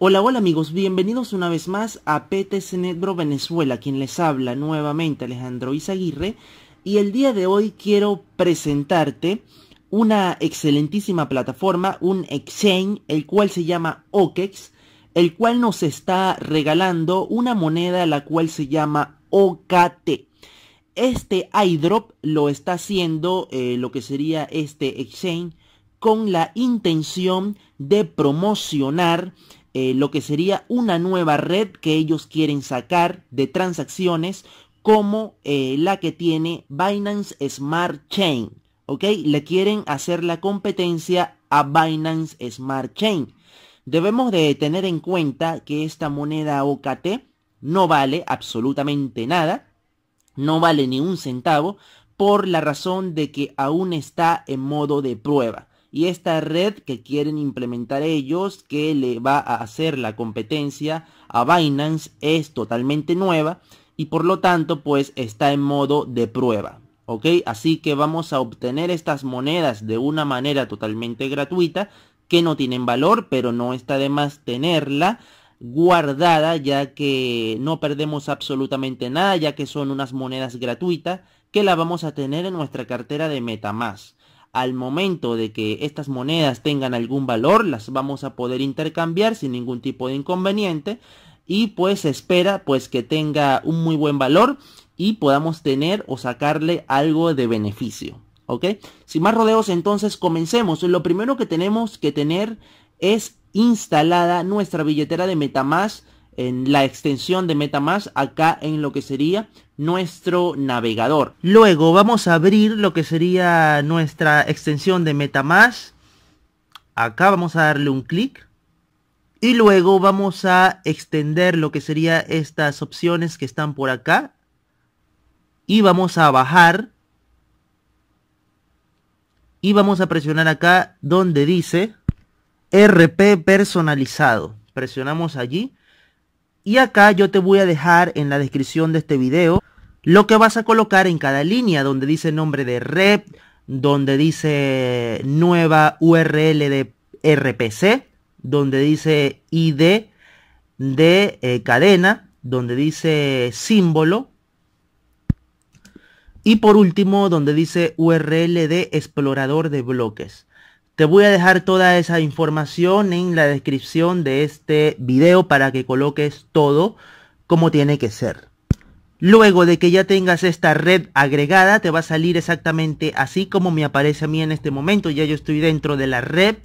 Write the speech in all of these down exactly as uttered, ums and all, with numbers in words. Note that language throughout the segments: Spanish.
Hola, hola amigos, bienvenidos una vez más a P T C Network Venezuela, quien les habla nuevamente Alejandro Izaguirre, y el día de hoy quiero presentarte una excelentísima plataforma, un exchange, el cual se llama O K E X, el cual nos está regalando una moneda la cual se llama O K T. Este iDrop lo está haciendo eh, lo que sería este exchange con la intención de promocionar Eh, lo que sería una nueva red que ellos quieren sacar de transacciones como eh, la que tiene Binance Smart Chain, ¿ok? Le quieren hacer la competencia a Binance Smart Chain. Debemos de tener en cuenta que esta moneda O K T no vale absolutamente nada, no vale ni un centavo, por la razón de que aún está en modo de prueba. Y esta red que quieren implementar ellos, que le va a hacer la competencia a Binance, es totalmente nueva y por lo tanto pues está en modo de prueba, ¿ok? Así que vamos a obtener estas monedas de una manera totalmente gratuita, que no tienen valor, pero no está de más tenerla guardada, ya que no perdemos absolutamente nada, ya que son unas monedas gratuitas que la vamos a tener en nuestra cartera de MetaMask. Al momento de que estas monedas tengan algún valor, las vamos a poder intercambiar sin ningún tipo de inconveniente, y pues se espera pues que tenga un muy buen valor y podamos tener o sacarle algo de beneficio, ¿ok? Sin más rodeos, entonces comencemos. Lo primero que tenemos que tener es instalada nuestra billetera de MetaMask, en la extensión de MetaMask, acá en lo que sería nuestro navegador. Luego vamos a abrir lo que sería nuestra extensión de MetaMask. Acá vamos a darle un clic. Y luego vamos a extender lo que sería estas opciones que están por acá. Y vamos a bajar. Y vamos a presionar acá donde dice R P personalizado. Presionamos allí. Y acá yo te voy a dejar en la descripción de este video lo que vas a colocar en cada línea, donde dice nombre de red, donde dice nueva U R L de R P C, donde dice I D de eh, cadena, donde dice símbolo y por último donde dice U R L de explorador de bloques. Te voy a dejar toda esa información en la descripción de este video para que coloques todo como tiene que ser. Luego de que ya tengas esta red agregada, te va a salir exactamente así como me aparece a mí en este momento. Ya yo estoy dentro de la red.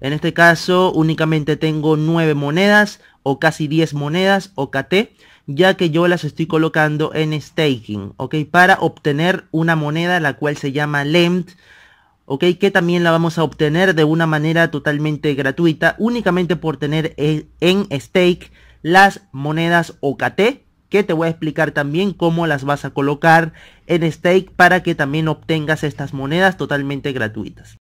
En este caso únicamente tengo nueve monedas o casi diez monedas O K T, ya que yo las estoy colocando en staking, ¿ok? Para obtener una moneda la cual se llama L E M D. Ok, que también la vamos a obtener de una manera totalmente gratuita, únicamente por tener en stake las monedas O K T, que te voy a explicar también cómo las vas a colocar en stake para que también obtengas estas monedas totalmente gratuitas.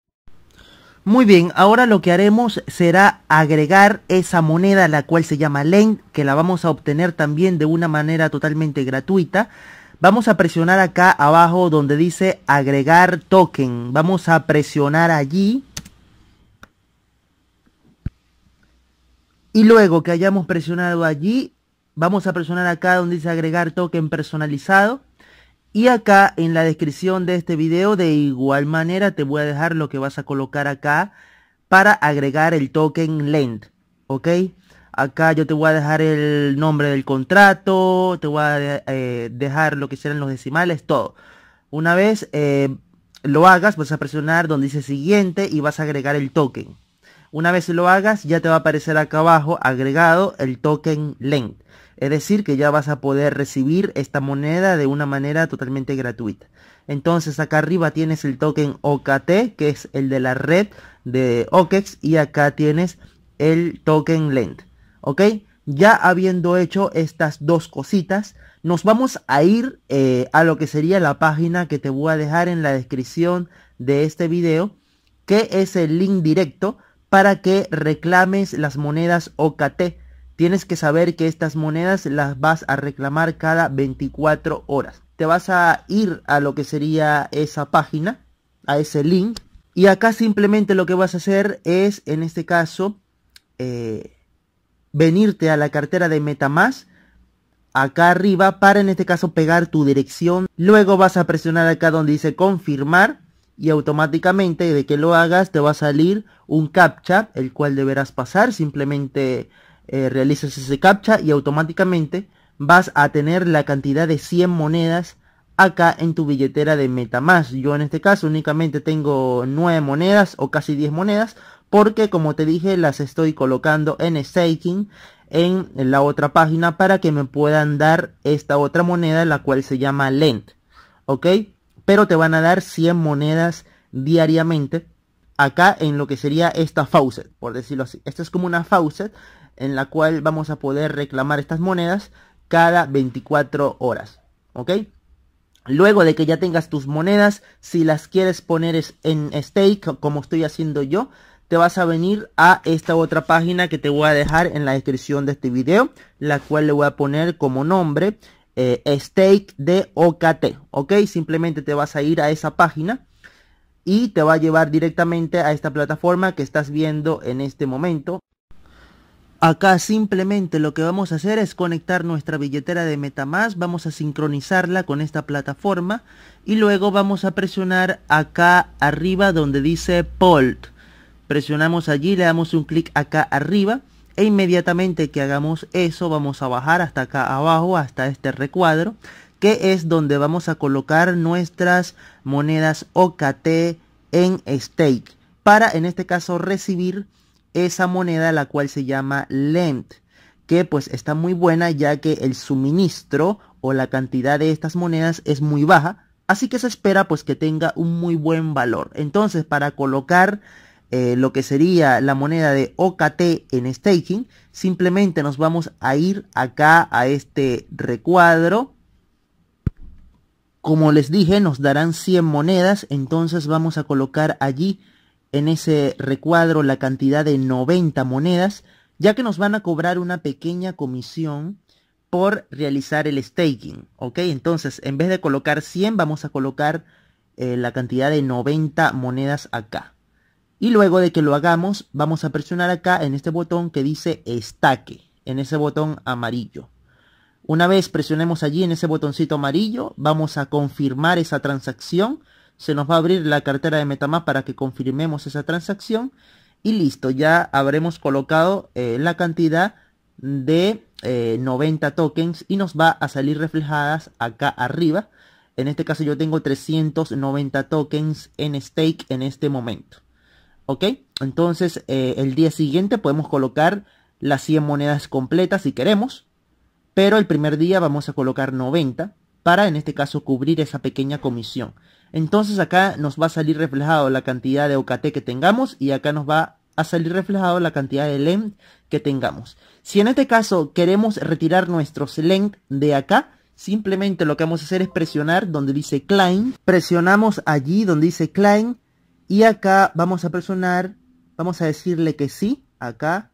Muy bien, ahora lo que haremos será agregar esa moneda la cual se llama L E N D, que la vamos a obtener también de una manera totalmente gratuita. Vamos a presionar acá abajo donde dice agregar token. Vamos a presionar allí. Y luego que hayamos presionado allí, vamos a presionar acá donde dice agregar token personalizado. Y acá en la descripción de este video de igual manera te voy a dejar lo que vas a colocar acá para agregar el token L E N D. ¿Ok? Acá yo te voy a dejar el nombre del contrato, te voy a eh, dejar lo que serán los decimales, todo. Una vez eh, lo hagas, vas a presionar donde dice siguiente y vas a agregar el token. Una vez lo hagas, ya te va a aparecer acá abajo agregado el token L E N D. Es decir, que ya vas a poder recibir esta moneda de una manera totalmente gratuita. Entonces acá arriba tienes el token O K T, que es el de la red de O K E X, y acá tienes el token L E N D. ¿Ok? Ya habiendo hecho estas dos cositas, nos vamos a ir eh, a lo que sería la página que te voy a dejar en la descripción de este video, que es el link directo para que reclames las monedas O K T. Tienes que saber que estas monedas las vas a reclamar cada veinticuatro horas. Te vas a ir a lo que sería esa página, a ese link, y acá simplemente lo que vas a hacer es, en este caso, eh, venirte a la cartera de MetaMask, acá arriba, para en este caso pegar tu dirección. Luego vas a presionar acá donde dice confirmar, y automáticamente de que lo hagas te va a salir un captcha, el cual deberás pasar. Simplemente eh, realizas ese captcha y automáticamente vas a tener la cantidad de cien monedas acá en tu billetera de MetaMask. Yo en este caso únicamente tengo nueve monedas o casi diez monedas, porque como te dije las estoy colocando en staking en la otra página para que me puedan dar esta otra moneda, la cual se llama LEND, ¿ok? Pero te van a dar cien monedas diariamente acá en lo que sería esta faucet, por decirlo así. Esta es como una faucet en la cual vamos a poder reclamar estas monedas cada veinticuatro horas, ¿ok? Luego de que ya tengas tus monedas, si las quieres poner en stake, como estoy haciendo yo, te vas a venir a esta otra página que te voy a dejar en la descripción de este video, la cual le voy a poner como nombre eh, Stake de O K T, ¿ok? Simplemente te vas a ir a esa página y te va a llevar directamente a esta plataforma que estás viendo en este momento. Acá simplemente lo que vamos a hacer es conectar nuestra billetera de MetaMask, vamos a sincronizarla con esta plataforma y luego vamos a presionar acá arriba donde dice P O L T. Presionamos allí, le damos un clic acá arriba e inmediatamente que hagamos eso vamos a bajar hasta acá abajo, hasta este recuadro, que es donde vamos a colocar nuestras monedas O K T en stake, para en este caso recibir esa moneda, la cual se llama LEND, que pues está muy buena ya que el suministro o la cantidad de estas monedas es muy baja, así que se espera pues que tenga un muy buen valor. Entonces para colocar eh, lo que sería la moneda de O K T en staking, simplemente nos vamos a ir acá a este recuadro. Como les dije, nos darán cien monedas, entonces vamos a colocar allí en ese recuadro la cantidad de noventa monedas, ya que nos van a cobrar una pequeña comisión por realizar el staking, ¿ok? Entonces, en vez de colocar cien, vamos a colocar eh, la cantidad de noventa monedas acá. Y luego de que lo hagamos, vamos a presionar acá en este botón que dice Stake, en ese botón amarillo. Una vez presionemos allí en ese botoncito amarillo, vamos a confirmar esa transacción. Se nos va a abrir la cartera de MetaMask para que confirmemos esa transacción. Y listo, ya habremos colocado eh, la cantidad de eh, noventa tokens y nos va a salir reflejadas acá arriba. En este caso yo tengo trescientos noventa tokens en stake en este momento, ¿ok? Entonces eh, el día siguiente podemos colocar las cien monedas completas si queremos. Pero el primer día vamos a colocar noventa para en este caso cubrir esa pequeña comisión. Entonces acá nos va a salir reflejado la cantidad de O K T que tengamos y acá nos va a salir reflejado la cantidad de LEND que tengamos. Si en este caso queremos retirar nuestros LEND de acá, simplemente lo que vamos a hacer es presionar donde dice Claim. Presionamos allí donde dice Claim y acá vamos a presionar, vamos a decirle que sí, acá.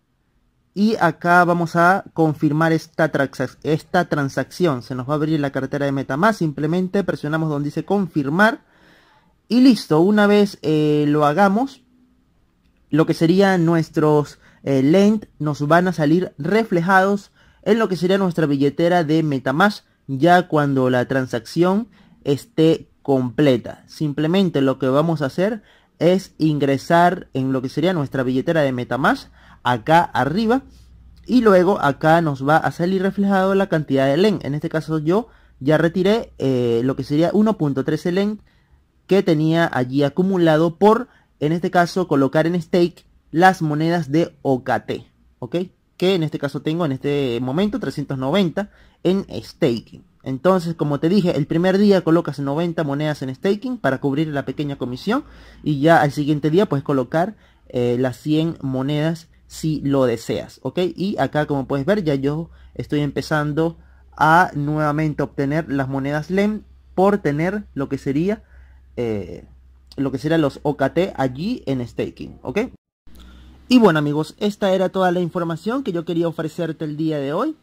Y acá vamos a confirmar esta, transac esta transacción. Se nos va a abrir la cartera de MetaMask. Simplemente presionamos donde dice confirmar. Y listo. Una vez eh, lo hagamos, lo que serían nuestros eh, LEND nos van a salir reflejados en lo que sería nuestra billetera de MetaMask, ya cuando la transacción esté completa. Simplemente lo que vamos a hacer es ingresar en lo que sería nuestra billetera de MetaMask acá arriba y luego acá nos va a salir reflejado la cantidad de LEND. En este caso yo ya retiré eh, lo que sería uno punto trece LEND que tenía allí acumulado por en este caso colocar en stake las monedas de O K T, ¿ok? Que en este caso tengo en este momento trescientos noventa en staking. Entonces, como te dije, el primer día colocas noventa monedas en staking para cubrir la pequeña comisión y ya al siguiente día puedes colocar eh, las cien monedas si lo deseas, ¿ok? Y acá, como puedes ver, ya yo estoy empezando a nuevamente obtener las monedas LEND por tener lo que sería eh, lo que serían los O K T allí en staking, ¿ok? Y bueno, amigos, esta era toda la información que yo quería ofrecerte el día de hoy.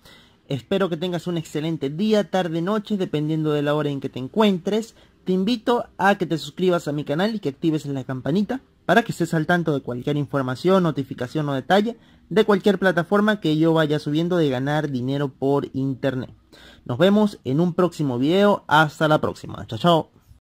Espero que tengas un excelente día, tarde, noche, dependiendo de la hora en que te encuentres. Te invito a que te suscribas a mi canal y que actives la campanita para que estés al tanto de cualquier información, notificación o detalle de cualquier plataforma que yo vaya subiendo de ganar dinero por internet. Nos vemos en un próximo video. Hasta la próxima. Chao, chao.